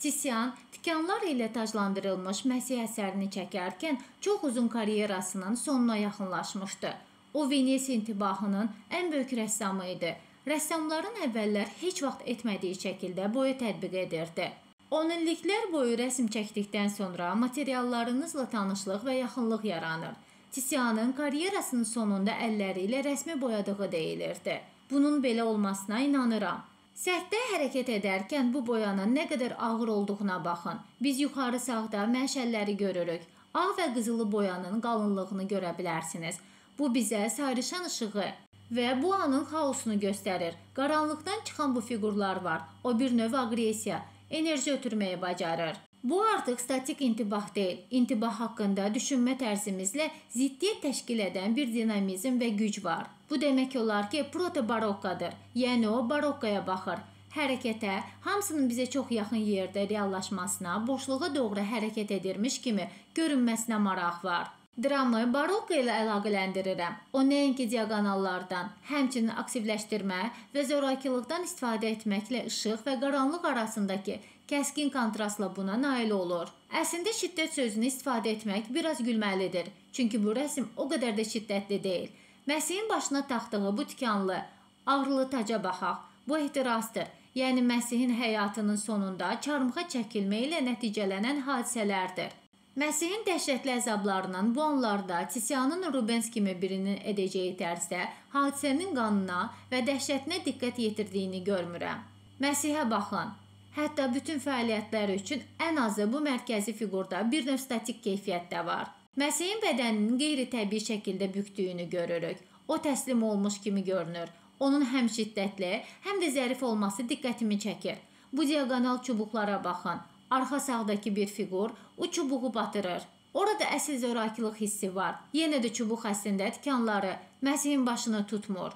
Titian tikanlar ilə taclandırılmış Məsih əsərini çəkərkən çox uzun karyerasının sonuna yaxınlaşmışdı. O, Venesiya intibahının ən böyük rəssamı idi. Rəssamların əvvəllər heç vaxt etmədiyi şəkildə boya tətbiq edirdi. On illiklər boyu rəsm çəkdikdən sonra materiallarınızla tanışlıq və yaxınlıq yaranır. Titianın karyerasının sonunda əlləri ilə rəsmi boyadığı deyilirdi. Bunun belə olmasına inanıram. Səthdə hərəkət edərkən bu boyanın nə qədər ağır olduğuna baxın. Biz yuxarı sağda məşəlləri görürük. Ağ və qızılı boyanın qalınlığını görə bilərsiniz. Bu bizə sayrışan işığı və bu anın xaosunu göstərir. Qaranlıqdan çıxan bu fiqurlar var. O bir növ aqressiya, enerji ötürməyi bacarır. Bu artıq statik intibah deyil. İntibah haqqında düşünmə tərzimizlə ziddiyyət təşkil edən bir dinamizm və güc var. Bu demək olar ki, proto-barokkadır. Yəni o barokkaya baxır. Hərəkətə, hamısının bizə çox yaxın yerdə reallaşmasına, boşluğa doğru hərəkət edirmiş kimi görünməsinə maraq var. Dramı barokka ilə əlaqələndirirəm. O nəinki diaqonallardan, həmçinin aktivləşdirmə və zorakılıqdan istifadə etməklə işıq və qaranlıq arasındakı kəskin kontrastla buna nail olur. Əslində şiddət sözünü istifadə etmək biraz gülməlidir. Çünki bu rəsim o qədər də şiddətli deyil. Məsihin başına taxdığı bu tikanlı, ağrılı taca baxaq. Bu ehtirasdır. Yəni Məsihin həyatının sonunda çarmıxa çəkilmə ilə nəticələnən hadisələrdir. Məsihin dəhşətli əzablarının bu anlarda Titianın Rubens kimi birinin edəcəyi tərzdə hadisənin qanına və dəhşətinə diqqət yetirdiyini görmürəm. Məsihə baxın. Hətta bütün fəaliyyətləri üçün ən azı bu mərkəzi fiqurda bir növ statik keyfiyyətdə var. Məsihin bədəninin qeyri-təbii şəkildə büktüyünü görürük. O təslim olmuş kimi görünür. Onun həm şiddətli, həm də zərif olması diqqətimi çəkir. Bu diaqonal çubuqlara baxın. Arxa sağdakı bir fiqur o çubuğu batırır. Orada əsl zorakılıq hissi var. Yenə də çubuq əslində tikanları Məsihin başını tutmur.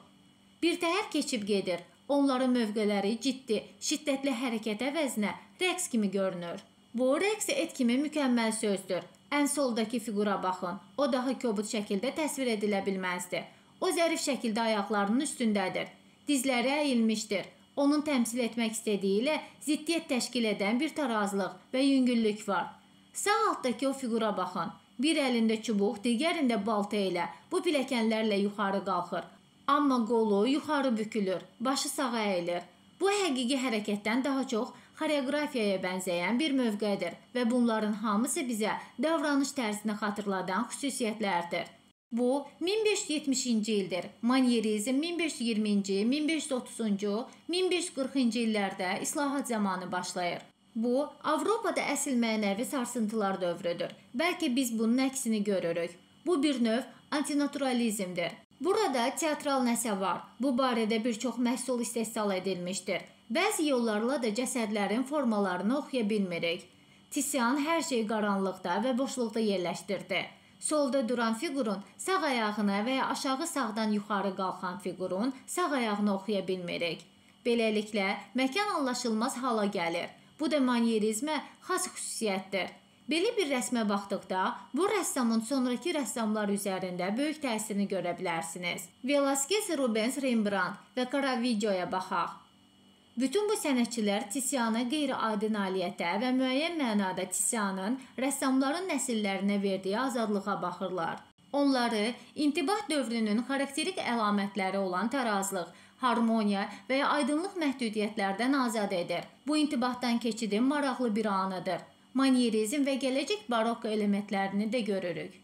Bir təhər keçib gedir. Onların mövqeləri ciddi, şiddətli hərəkət əvəzinə rəqs kimi görünür. Bu, rəqs et kimi mükəmməl sözdür. Ən soldakı fiqura baxın. O daha kobud şəkildə təsvir edilə bilməzdi. O, zərif şəkildə ayaqlarının üstündədir. Dizləri əyilmişdir. Onun təmsil etmək istədiyi ilə ziddiyyət təşkil edən bir tarazlıq və yüngüllük var. Sağ altdakı o fiqura baxın. Bir əlində çubuq, digərində balta ilə, bu pilləkənlərlə yuxarı qalxır. Amma qolu yuxarı bükülür, başı sağa əyilir. Bu həqiqi hərəkətdən daha çox xoreografiyaya bənzəyən bir mövqedir və bunların hamısı bizə davranış tərzini xatırladan xüsusiyyətlərdir. Bu, 1570-ci ildir. Manierizm 1520-ci, 1530-cu, 1540-cı illərdə islahat zamanı başlayır. Bu, Avropada əsl mənəvi sarsıntılar dövrüdür. Bəlkə biz bunun əksini görürük. Bu bir növ antinaturalizmdir. Burada teatral nəsə var. Bu barədə bir çox məhsul istehsal edilmişdir. Bəzi yollarla da cəsədlərin formalarını oxuya bilmirik. Titian hər şeyi qaranlıqda və boşluqda yerləşdirdi. Solda duran fiqurun sağ ayağını və ya aşağı sağdan yuxarı qalxan fiqurun sağ ayağını oxuya bilmirik. Beləliklə, məkan anlaşılmaz hala gəlir. Bu da manierizmə xas xüsusiyyətdir. Belə bir rəsmə baxdıqda, bu rəssamın sonraki rəssamlar üzərində böyük təsirini görə bilərsiniz. Velázquez, Rubens, Rembrandt və Caravaggioya baxaq. Bütün bu sənətçilər Titianı qeyri-adi nailiyyətə və müəyyən mənada Titianın rəssamların nəsillərinə verdiyi azadlığa baxırlar. Onları intibah dövrünün xarakterik əlamətləri olan tarazlıq, harmoniya və ya aydınlıq məhdudiyyətlərdən azad edir. Bu intibahdan keçidin maraqlı bir anıdır. Manierizm və gələcək barokka elementlərini də görürük.